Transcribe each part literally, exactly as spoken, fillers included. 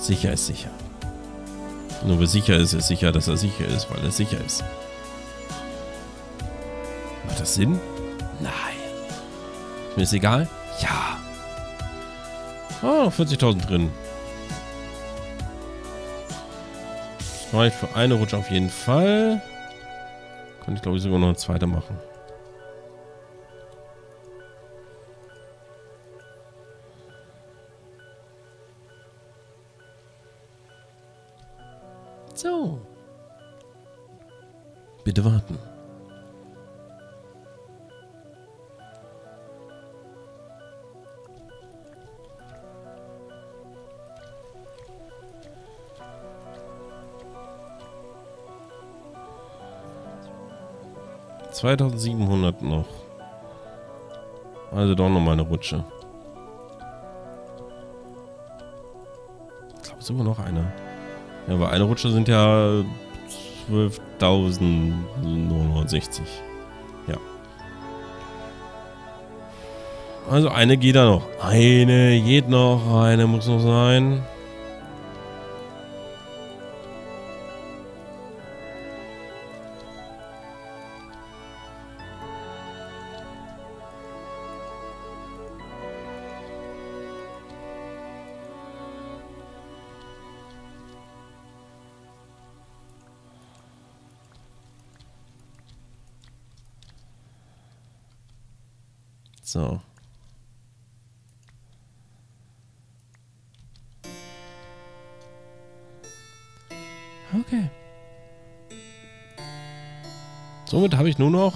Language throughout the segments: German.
Sicher ist sicher. Nur wer sicher ist, ist sicher, dass er sicher ist, weil er sicher ist. Macht das Sinn? Nein. Ist mir das egal? Ja. Ah, noch vierzigtausend drin. Das reicht für eine Rutsche auf jeden Fall. Könnte ich, glaube ich, sogar noch eine zweite machen. So. Bitte warten. zweitausendsiebenhundert noch. Also doch nochmal eine Rutsche. Ich glaube sogar noch eine. Ja, aber eine Rutsche sind ja zwölftausendneunhundertsechzig. Ja. Also eine geht da noch. Eine geht noch. Eine muss noch sein. So. Okay. Somit habe ich nur noch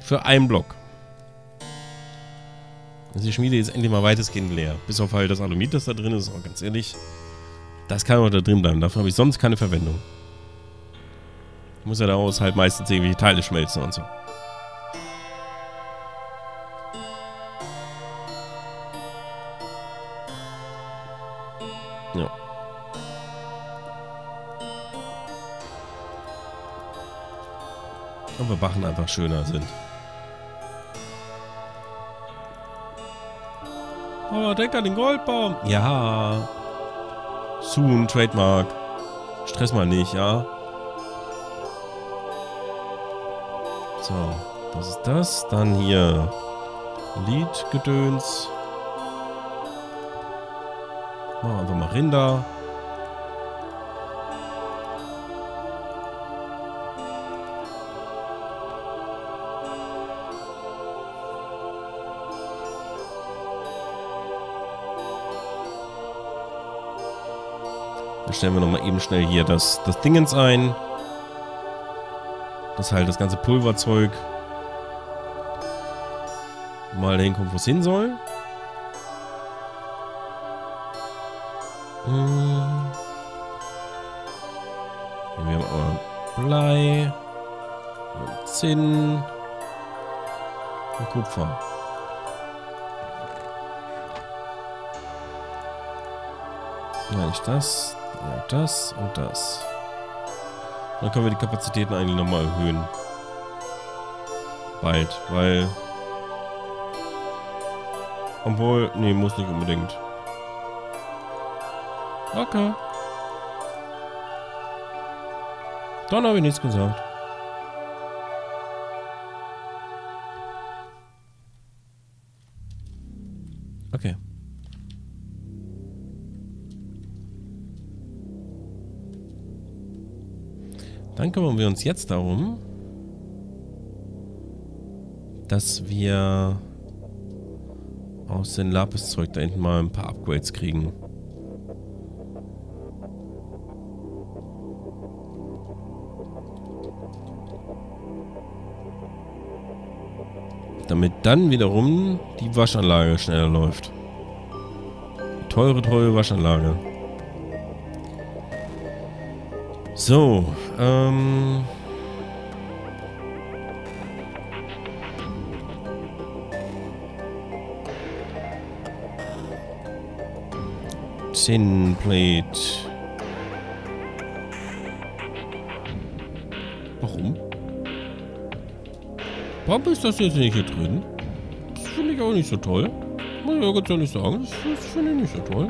für einen Block. Also die Schmiede ist endlich mal weitestgehend leer. Bis auf halt das Aluminium, das da drin ist. Aber ganz ehrlich, das kann auch da drin bleiben. Dafür habe ich sonst keine Verwendung. Ich muss ja daraus halt meistens irgendwelche Teile schmelzen und so. Bachen einfach schöner sind. Oh, denk an den Goldbaum. Ja. Soon, Trademark. Stress mal nicht, ja. So, das ist das. Dann hier Liedgedöns. Machen wir einfach mal Rinder. Stellen wir nochmal eben schnell hier das, das Dingens ein. Das halt das ganze Pulverzeug mal dahin kommt, wo es hin soll. Hm. Hier haben wir aber Blei, und Zinn und Kupfer. Nein, nicht das. Ja, das und das. Dann können wir die Kapazitäten eigentlich nochmal erhöhen. Bald, weil... Obwohl, nee, muss nicht unbedingt. Okay. Dann habe ich nichts gesagt. Okay. Dann kümmern wir uns jetzt darum, dass wir aus dem Lapis-Zeug da hinten mal ein paar Upgrades kriegen. Damit dann wiederum die Waschanlage schneller läuft. Die teure, teure Waschanlage. So, ähm... Tinplate. Warum? Warum ist das jetzt nicht hier drin? Das finde ich auch nicht so toll. Muss ich auch ganz ehrlich sagen, das finde ich nicht so toll.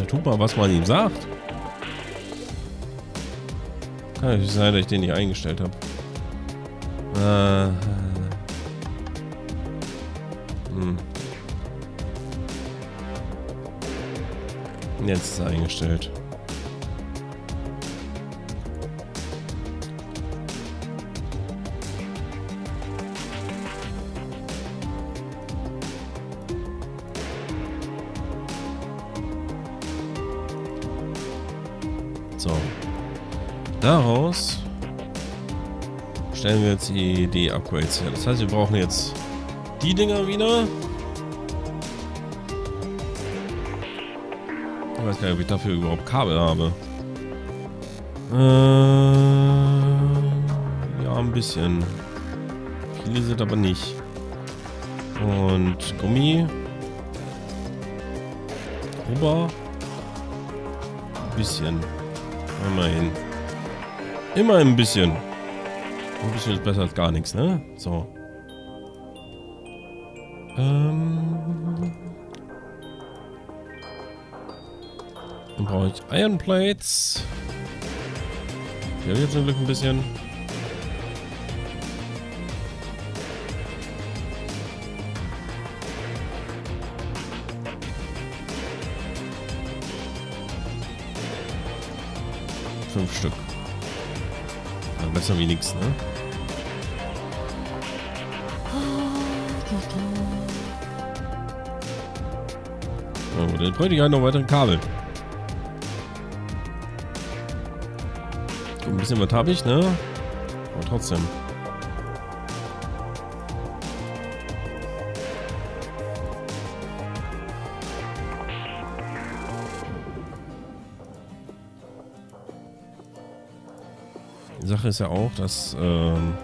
Der tut mal, was man ihm sagt. Kann ich sein, dass ich den nicht eingestellt habe. Äh. Hm. Jetzt ist er eingestellt. So. Daraus stellen wir jetzt die, die Upgrades her. Das heißt, wir brauchen jetzt die Dinger wieder. Ich weiß gar nicht, ob ich dafür überhaupt Kabel habe. Äh, ja, ein bisschen. Viele sind aber nicht. Und Gummi. Rubber. Ein bisschen. Immerhin. Immer ein bisschen. Ein bisschen ist besser als gar nichts, ne? So. Ähm. Dann brauche ich Iron Plates. Die habe ich jetzt zum Glück ein bisschen. Fünf Stück. Ja, besser wie nichts, ne? Na gut, dann bräuchte ich halt noch weitere Kabel. Ein bisschen was habe ich, ne? Aber trotzdem. Die Sache ist ja auch, dass ähm,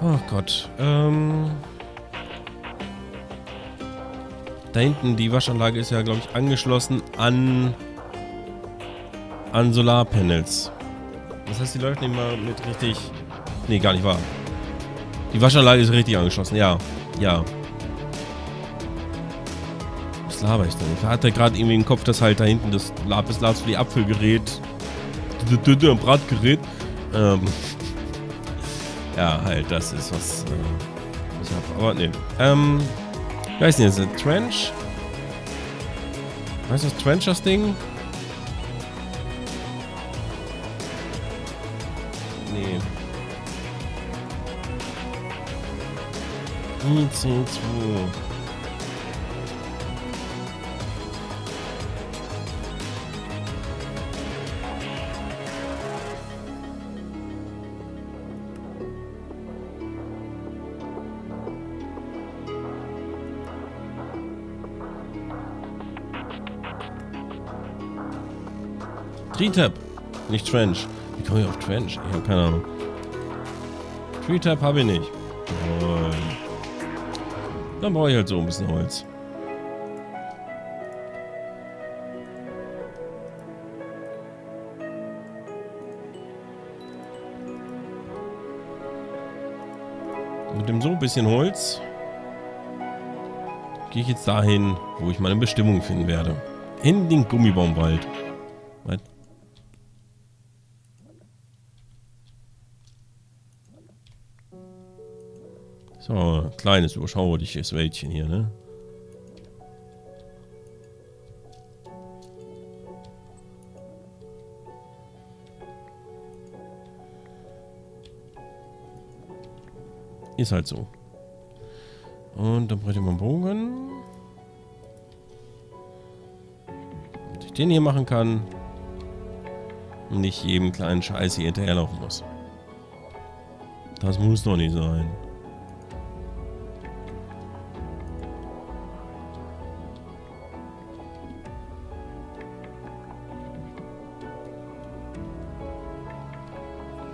ach Gott, ähm, da hinten die Waschanlage ist ja, glaube ich, angeschlossen an an Solarpanels. Das heißt, die läuft nicht mal mit richtig. Nee, gar nicht wahr. Die Waschanlage ist richtig angeschlossen, ja, ja. Laber ich denn? Ich hatte gerade irgendwie im Kopf, dass halt da hinten das Lapislazuli Apfelgerät, Bratgerät, ähm, ja, halt, das ist was äh, ich habe. Aber ne, ähm, wie heißt denn jetzt? Trench? Weißt du, das Trench, das Ding? Nee. I C zwei. Tree-Tap, nicht Trench. Wie komme ich auf Trench? Ich habe keine Ahnung. Tree-Tap habe ich nicht. Und dann brauche ich halt so ein bisschen Holz. Mit dem so ein bisschen Holz gehe ich jetzt dahin, wo ich meine Bestimmung finden werde. In den Gummibaumwald. Was? So, kleines, überschauerliches Wäldchen hier, ne? Ist halt so. Und dann bräuchte man Bogen. Wenn ich den hier machen kann und nicht jedem kleinen Scheiß hier hinterherlaufen muss. Das muss doch nicht sein.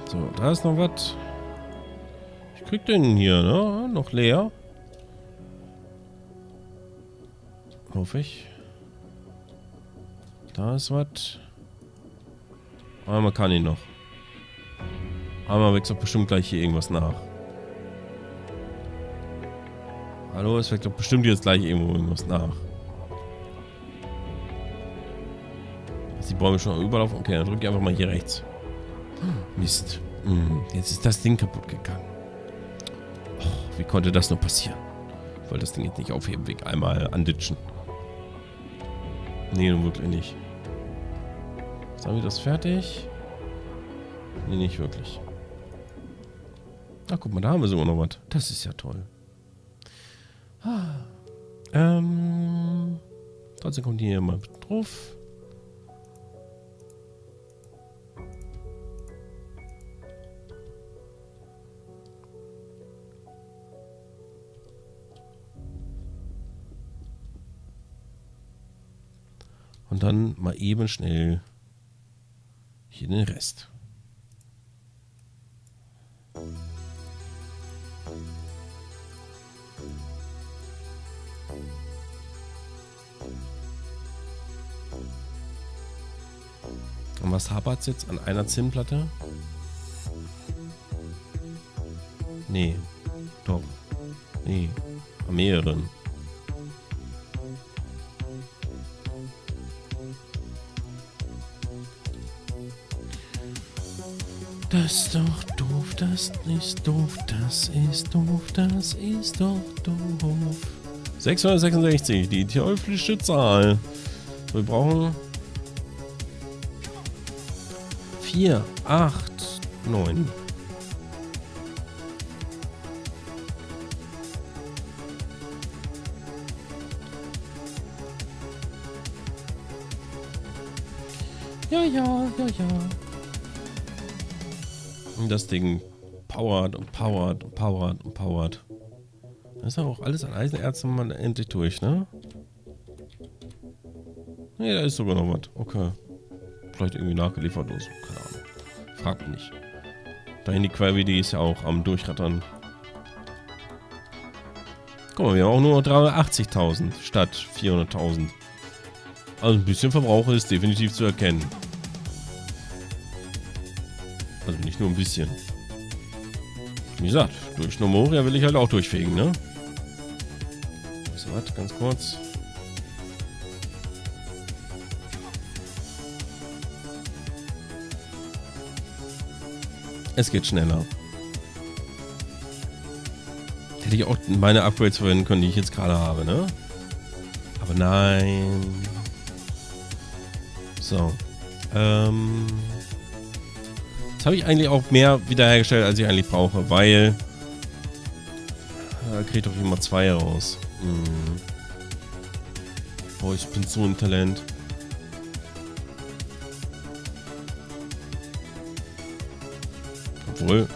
So, da ist noch was. Ich krieg den hier, ne? Noch leer. Hoffe ich. Da ist was. Aber man kann ihn noch. Aber man wächst doch bestimmt gleich hier irgendwas nach. Hallo, es fällt doch bestimmt jetzt gleich irgendwo irgendwas nach. Ist die Bäume schon überlaufen? Okay, dann drücke ich einfach mal hier rechts. Mist. Jetzt ist das Ding kaputt gegangen. Oh, wie konnte das nur passieren? Ich wollte das Ding jetzt nicht aufheben, weg einmal anditschen. Nee, nun wirklich nicht. Jetzt haben wir das fertig. Nee, nicht wirklich. Ach, guck mal, da haben wir sogar noch was. Das ist ja toll. Ah, ähm, trotzdem kommt hier mal drauf. Und dann mal eben schnell hier den Rest. Und was hapert es jetzt an einer Zinnplatte? Nee. Doch. Nee. An mehreren. Das ist doch doof, das ist doof, das ist doof, das ist doch doof. sechshundertsechsundsechzig, die teuflische Zahl. So, wir brauchen vier, acht, neun. Ja, ja, ja, ja. Das Ding powert und powert und powert und powert. Das ist aber auch alles an Eisenerzen mal endlich durch, ne? Ne, da ist sogar noch was. Okay. Vielleicht irgendwie nachgeliefert oder so. Keine Ahnung. Fragt mich nicht. Dahin die Query, die ist ja auch am Durchrattern. Guck mal, wir haben auch nur dreihundertachtzigtausend statt vierhunderttausend. Also ein bisschen Verbrauch ist definitiv zu erkennen. Also nicht nur ein bisschen. Wie gesagt, durch Nomoria will ich halt auch durchfegen, ne? So, warte, ganz kurz. Es geht schneller. Hätte ich auch meine Upgrades verwenden können, die ich jetzt gerade habe, ne? Aber nein. So. Ähm... habe ich eigentlich auch mehr wiederhergestellt, als ich eigentlich brauche, weil da kriege ich doch immer zwei raus. Hm. Boah, ich bin so ein Talent. Obwohl.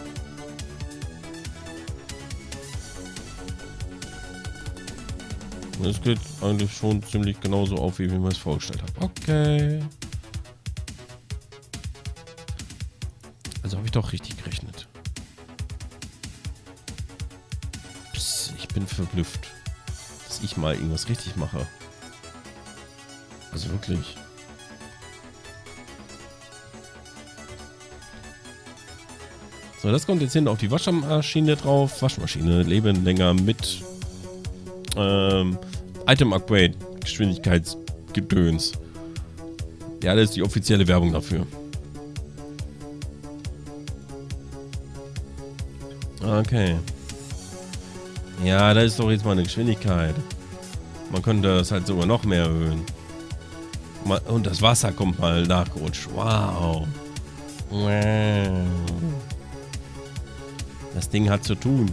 Das geht eigentlich schon ziemlich genauso auf, wie ich mir das vorgestellt habe. Okay. Also habe ich doch richtig gerechnet. Psst, ich bin verblüfft, dass ich mal irgendwas richtig mache. Also wirklich. So, das kommt jetzt hin auf die Waschmaschine drauf. Waschmaschine, Leben länger mit ähm, Item Upgrade, Geschwindigkeitsgedöns. Ja, das ist die offizielle Werbung dafür. Okay. Ja, da ist doch jetzt mal eine Geschwindigkeit. Man könnte es halt sogar noch mehr erhöhen. Mal, und das Wasser kommt mal nachgerutscht. Wow. Wow. Das Ding hat zu tun.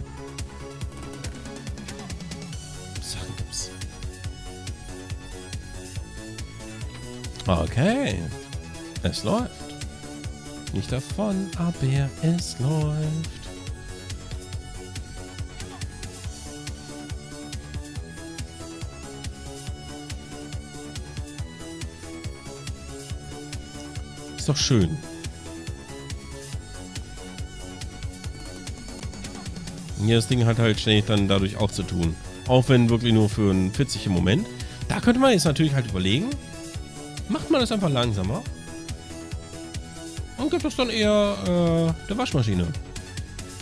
Sachen gibt's. Okay. Es läuft. Nicht davon, aber es läuft. Doch schön. Ja, das Ding hat halt ständig dann dadurch auch zu tun. Auch wenn wirklich nur für einen vierzig im Moment. Da könnte man jetzt natürlich halt überlegen, macht man das einfach langsamer und gibt es dann eher äh, der Waschmaschine.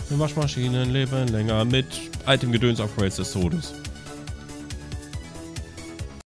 Die Waschmaschinen leben länger mit Item-Gedöns-Upgrades des Todes.